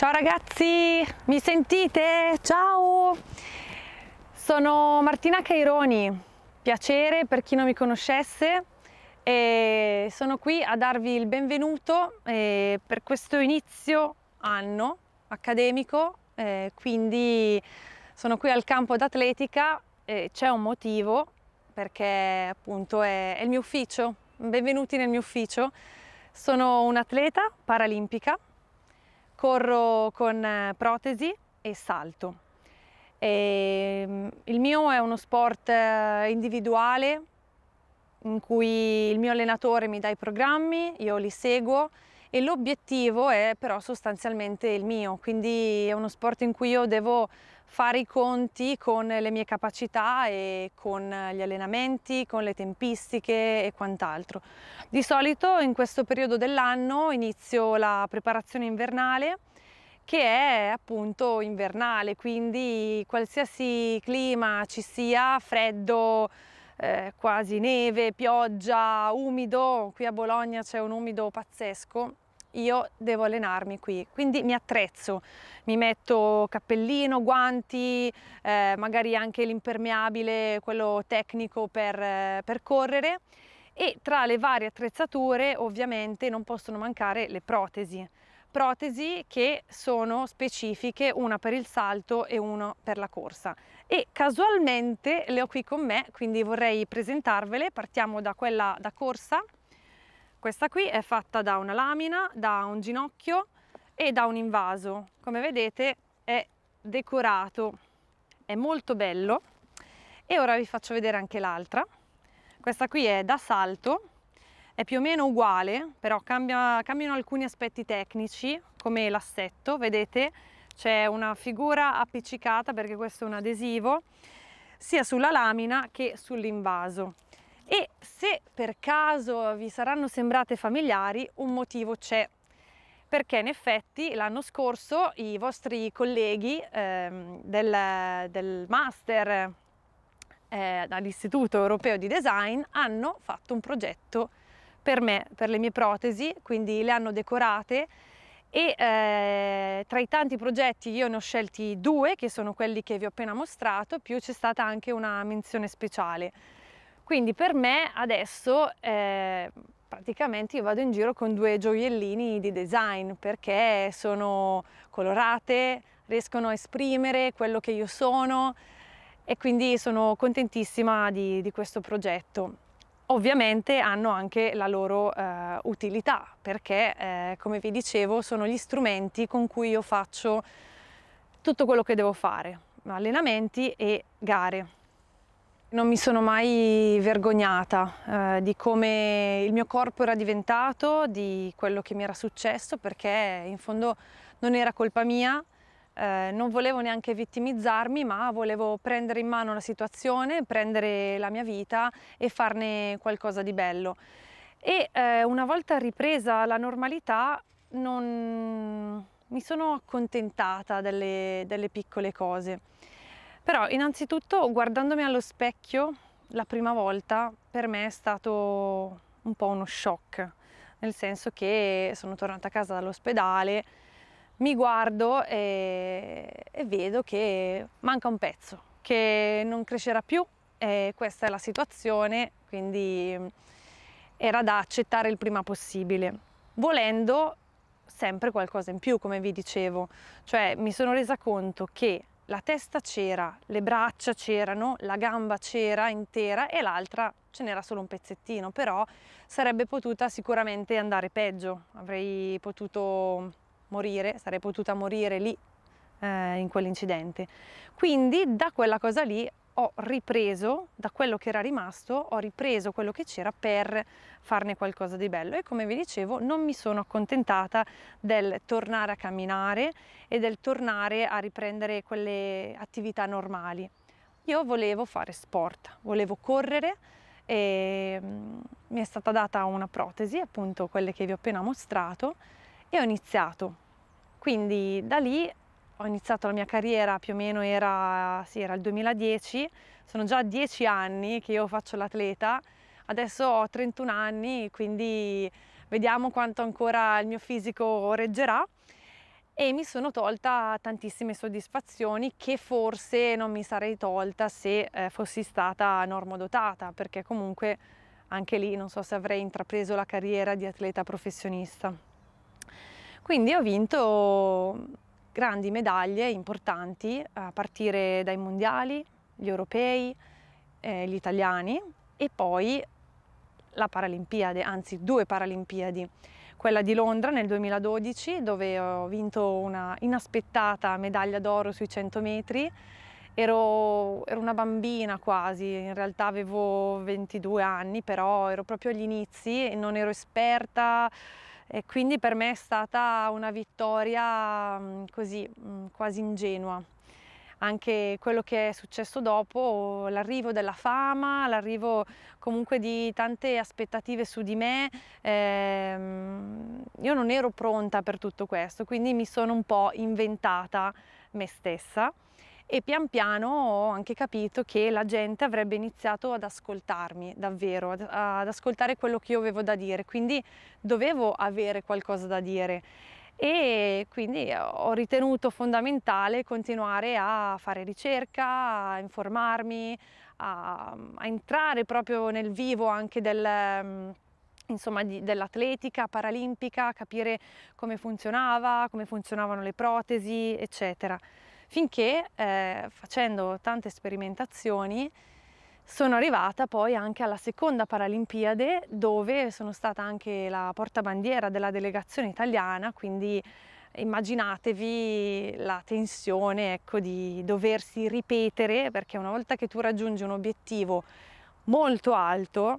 Ciao ragazzi, mi sentite? Ciao! Sono Martina Caironi, piacere per chi non mi conoscesse, e sono qui a darvi il benvenuto per questo inizio anno accademico, quindi sono qui al campo d'atletica e c'è un motivo, perché appunto è il mio ufficio. Benvenuti nel mio ufficio. Sono un'atleta paralimpica, corro con protesi e salto. E il mio è uno sport individuale in cui il mio allenatore mi dà i programmi, io li seguo e l'obiettivo è però sostanzialmente il mio, quindi è uno sport in cui io devo fare i conti con le mie capacità e con gli allenamenti, con le tempistiche e quant'altro. Di solito in questo periodo dell'anno inizio la preparazione invernale, che è appunto invernale, quindi qualsiasi clima ci sia, freddo, quasi neve, pioggia, umido, qui a Bologna c'è un umido pazzesco, io devo allenarmi qui, quindi mi attrezzo, mi metto cappellino, guanti, magari anche l'impermeabile, quello tecnico per correre, e tra le varie attrezzature ovviamente non possono mancare le protesi che sono specifiche, una per il salto e una per la corsa, e casualmente le ho qui con me, quindi vorrei presentarvele. Partiamo da quella da corsa. Questa qui è fatta da una lamina, da un ginocchio e da un invaso. Come vedete è decorato, è molto bello, e ora vi faccio vedere anche l'altra. Questa qui è da salto, è più o meno uguale, però cambiano alcuni aspetti tecnici, come l'assetto. Vedete, c'è una figura appiccicata, perché questo è un adesivo, sia sulla lamina che sull'invaso. E se per caso vi saranno sembrate familiari, un motivo c'è, perché in effetti l'anno scorso i vostri colleghi del master dall'Istituto Europeo di Design hanno fatto un progetto per me, per le mie protesi, quindi le hanno decorate, e tra i tanti progetti io ne ho scelti due, che sono quelli che vi ho appena mostrato, più c'è stata anche una menzione speciale. Quindi per me adesso praticamente io vado in giro con due gioiellini di design, perché sono colorate, riescono a esprimere quello che io sono, e quindi sono contentissima di questo progetto. Ovviamente hanno anche la loro utilità, perché come vi dicevo sono gli strumenti con cui io faccio tutto quello che devo fare, allenamenti e gare. Non mi sono mai vergognata di come il mio corpo era diventato, di quello che mi era successo, perché in fondo non era colpa mia, non volevo neanche vittimizzarmi, ma volevo prendere in mano la situazione, prendere la mia vita e farne qualcosa di bello. E una volta ripresa la normalità non mi sono accontentata delle piccole cose. Però innanzitutto, guardandomi allo specchio la prima volta, per me è stato un po' uno shock, nel senso che sono tornata a casa dall'ospedale, mi guardo e vedo che manca un pezzo, che non crescerà più, e questa è la situazione, quindi era da accettare il prima possibile, volendo sempre qualcosa in più, come vi dicevo. Cioè mi sono resa conto che la testa c'era, le braccia c'erano, la gamba c'era intera e l'altra ce n'era solo un pezzettino, però sarebbe potuta sicuramente andare peggio, avrei potuto morire, sarei potuta morire lì in quell'incidente. Quindi da quella cosa lì ho ripreso, da quello che era rimasto, ho ripreso quello che c'era per farne qualcosa di bello, e come vi dicevo non mi sono accontentata del tornare a camminare e del tornare a riprendere quelle attività normali. Io volevo fare sport, volevo correre, e mi è stata data una protesi, appunto quelle che vi ho appena mostrato, e ho iniziato. Quindi da lì ho iniziato la mia carriera, più o meno era il 2010, sono già 10 anni che io faccio l'atleta, adesso ho 31 anni, quindi vediamo quanto ancora il mio fisico reggerà. e mi sono tolta tantissime soddisfazioni che forse non mi sarei tolta se fossi stata normodotata, perché comunque anche lì non so se avrei intrapreso la carriera di atleta professionista. Quindi ho vinto grandi medaglie importanti a partire dai mondiali, gli europei, gli italiani e poi la Paralimpiade, anzi 2 Paralimpiadi, quella di Londra nel 2012 dove ho vinto una inaspettata medaglia d'oro sui 100 metri, ero una bambina quasi, in realtà avevo 22 anni, però ero proprio agli inizi e non ero esperta e quindi per me è stata una vittoria così quasi ingenua. Anche quello che è successo dopo, l'arrivo della fama, l'arrivo comunque di tante aspettative su di me, io non ero pronta per tutto questo, quindi mi sono un po' inventata me stessa e pian piano ho anche capito che la gente avrebbe iniziato ad ascoltarmi davvero, ad ascoltare quello che io avevo da dire, quindi dovevo avere qualcosa da dire. E quindi ho ritenuto fondamentale continuare a fare ricerca, a informarmi, a entrare proprio nel vivo anche dell'atletica paralimpica, capire come funzionava, come funzionavano le protesi, eccetera. Finché facendo tante sperimentazioni sono arrivata poi anche alla seconda Paralimpiade dove sono stata anche la portabandiera della delegazione italiana, quindi immaginatevi la tensione, ecco, di doversi ripetere, perché una volta che tu raggiungi un obiettivo molto alto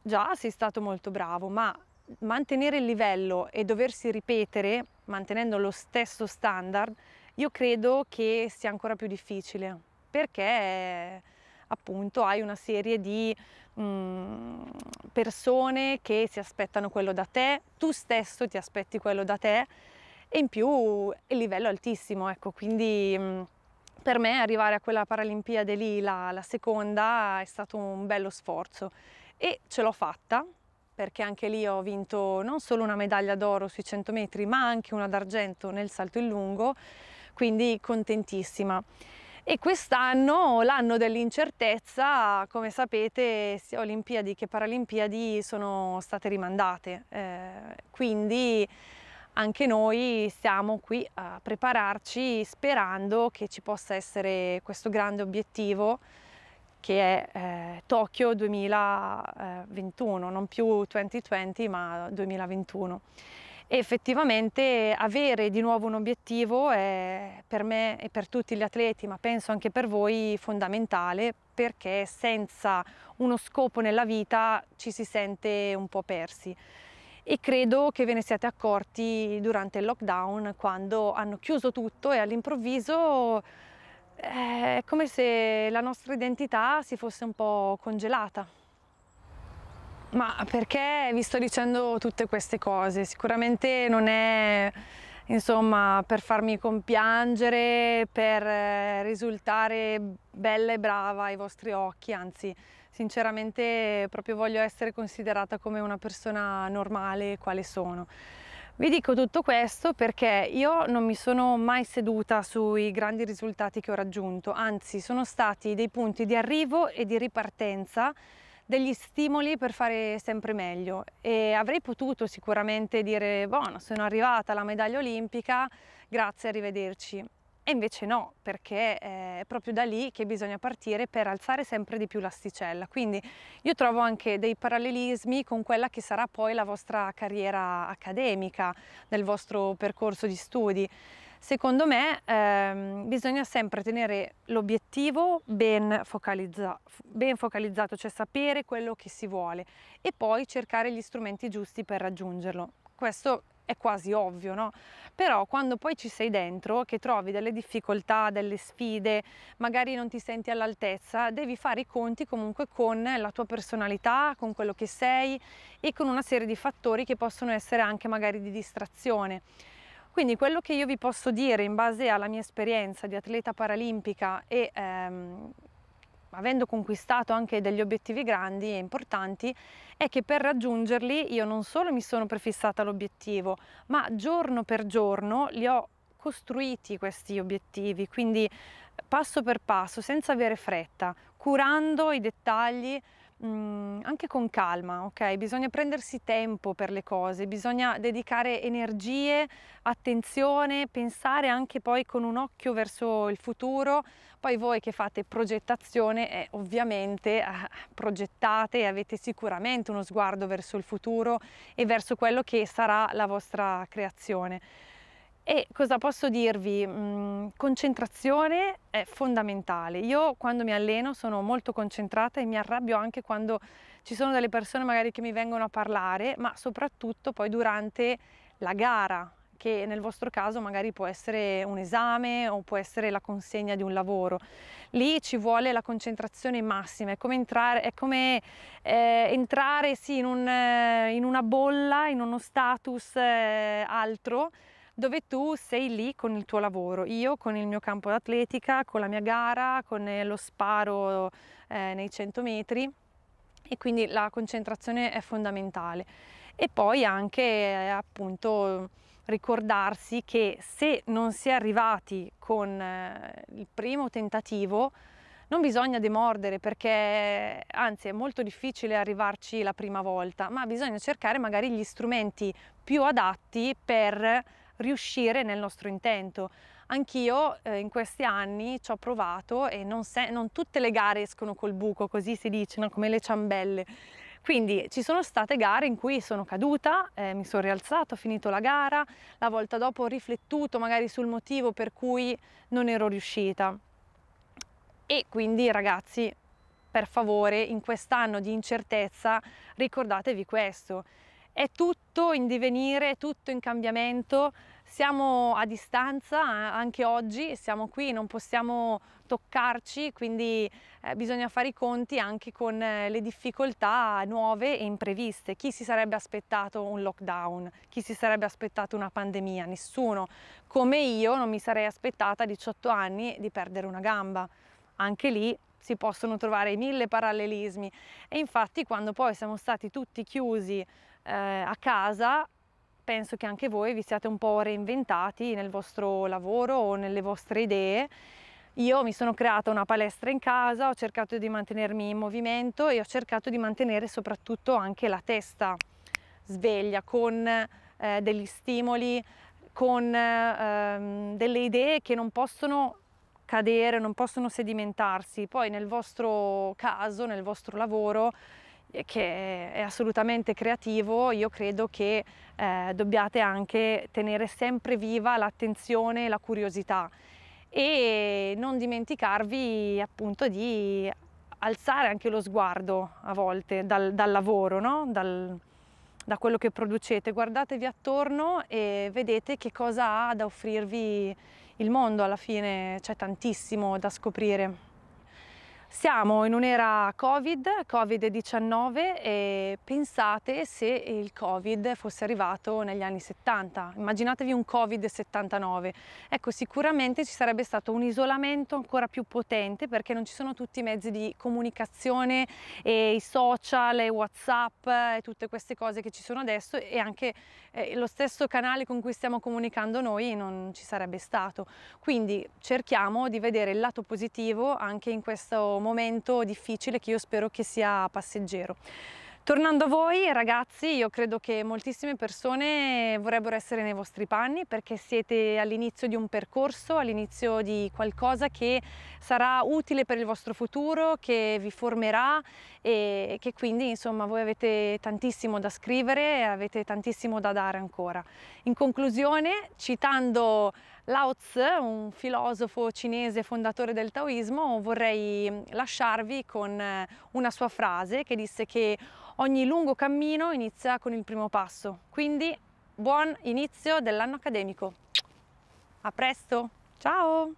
già sei stato molto bravo, ma mantenere il livello e doversi ripetere mantenendo lo stesso standard io credo che sia ancora più difficile, perché appunto hai una serie di persone che si aspettano quello da te, tu stesso ti aspetti quello da te e in più il livello è altissimo, ecco, quindi per me arrivare a quella Paralimpiade lì, la seconda, è stato un bello sforzo e ce l'ho fatta, perché anche lì ho vinto non solo una medaglia d'oro sui 100 metri ma anche una d'argento nel salto in lungo, quindi contentissima. E quest'anno, l'anno dell'incertezza, come sapete sia Olimpiadi che Paralimpiadi sono state rimandate, quindi anche noi siamo qui a prepararci sperando che ci possa essere questo grande obiettivo che è Tokyo 2021, non più 2020 ma 2021. E effettivamente avere di nuovo un obiettivo è per me e per tutti gli atleti, ma penso anche per voi, fondamentale, perché senza uno scopo nella vita ci si sente un po' persi. E credo che ve ne siate accorti durante il lockdown, quando hanno chiuso tutto e all'improvviso è come se la nostra identità si fosse un po' congelata. Ma perché vi sto dicendo tutte queste cose? Sicuramente non è, insomma, per farmi compiangere, per risultare bella e brava ai vostri occhi, anzi, sinceramente proprio voglio essere considerata come una persona normale quale sono. Vi dico tutto questo perché io non mi sono mai seduta sui grandi risultati che ho raggiunto, anzi sono stati dei punti di arrivo e di ripartenza, degli stimoli per fare sempre meglio. E avrei potuto sicuramente dire buono, sono arrivata alla medaglia olimpica, grazie, arrivederci, e invece no, perché è proprio da lì che bisogna partire per alzare sempre di più l'asticella. Quindi io trovo anche dei parallelismi con quella che sarà poi la vostra carriera accademica, nel vostro percorso di studi. Secondo me bisogna sempre tenere l'obiettivo ben focalizzato, cioè sapere quello che si vuole e poi cercare gli strumenti giusti per raggiungerlo. Questo è quasi ovvio, no? Però quando poi ci sei dentro, che trovi delle difficoltà, delle sfide, magari non ti senti all'altezza, devi fare i conti comunque con la tua personalità, con quello che sei e con una serie di fattori che possono essere anche magari di distrazione. Quindi quello che io vi posso dire in base alla mia esperienza di atleta paralimpica e avendo conquistato anche degli obiettivi grandi e importanti è che per raggiungerli io non solo mi sono prefissata l'obiettivo, ma giorno per giorno li ho costruiti questi obiettivi, quindi passo per passo, senza avere fretta, curando i dettagli, anche con calma, ok? Bisogna prendersi tempo per le cose, bisogna dedicare energie, attenzione, pensare anche poi con un occhio verso il futuro. Poi voi che fate progettazione, ovviamente progettate e avete sicuramente uno sguardo verso il futuro e verso quello che sarà la vostra creazione. E cosa posso dirvi? Concentrazione è fondamentale. Io quando mi alleno sono molto concentrata e mi arrabbio anche quando ci sono delle persone magari che mi vengono a parlare, ma soprattutto poi durante la gara, che nel vostro caso magari può essere un esame o può essere la consegna di un lavoro. Lì ci vuole la concentrazione massima, è come entrare sì, in una bolla, in uno status altro, dove tu sei lì con il tuo lavoro, io con il mio campo d'atletica, con la mia gara, con lo sparo nei 100 metri, e quindi la concentrazione è fondamentale. E poi anche appunto ricordarsi che se non si è arrivati con il primo tentativo non bisogna demordere, perché anzi è molto difficile arrivarci la prima volta, ma bisogna cercare magari gli strumenti più adatti per riuscire nel nostro intento. Anch'io in questi anni ci ho provato e non tutte le gare escono col buco, così si dice, no? Come le ciambelle. Quindi ci sono state gare in cui sono caduta, mi sono rialzata, ho finito la gara, la volta dopo ho riflettuto magari sul motivo per cui non ero riuscita. E quindi ragazzi, per favore, in quest'anno di incertezza ricordatevi questo. È tutto in divenire, è tutto in cambiamento, siamo a distanza anche oggi, siamo qui, non possiamo toccarci, quindi bisogna fare i conti anche con le difficoltà nuove e impreviste. Chi si sarebbe aspettato un lockdown? Chi si sarebbe aspettato una pandemia? Nessuno. Come io non mi sarei aspettata a 18 anni di perdere una gamba. Anche lì si possono trovare 1000 parallelismi, e infatti quando poi siamo stati tutti chiusi a casa, penso che anche voi vi siate un po' reinventati nel vostro lavoro o nelle vostre idee. Io mi sono creata una palestra in casa, ho cercato di mantenermi in movimento e ho cercato di mantenere soprattutto anche la testa sveglia con degli stimoli, con delle idee che non possono cadere, non possono sedimentarsi. Poi nel vostro caso, nel vostro lavoro, che è assolutamente creativo, io credo che dobbiate anche tenere sempre viva l'attenzione e la curiosità, e non dimenticarvi appunto di alzare anche lo sguardo a volte dal lavoro, no? Da quello che producete. Guardatevi attorno e vedete che cosa ha da offrirvi il mondo. Alla fine c'è tantissimo da scoprire. Siamo in un'era Covid-19, e pensate se il Covid fosse arrivato negli anni 70. Immaginatevi un Covid-79. Ecco, sicuramente ci sarebbe stato un isolamento ancora più potente, perché non ci sono tutti i mezzi di comunicazione, e i social, e WhatsApp, e tutte queste cose che ci sono adesso, e anche lo stesso canale con cui stiamo comunicando noi non ci sarebbe stato. Quindi cerchiamo di vedere il lato positivo anche in questo momento difficile, che io spero che sia passeggero. Tornando a voi ragazzi, io credo che moltissime persone vorrebbero essere nei vostri panni, perché siete all'inizio di un percorso, all'inizio di qualcosa che sarà utile per il vostro futuro, che vi formerà, e che quindi insomma voi avete tantissimo da scrivere e avete tantissimo da dare ancora. In conclusione, citando Lao Tzu, un filosofo cinese fondatore del taoismo, vorrei lasciarvi con una sua frase che disse che ogni lungo cammino inizia con il primo passo. Quindi buon inizio dell'anno accademico. A presto, ciao!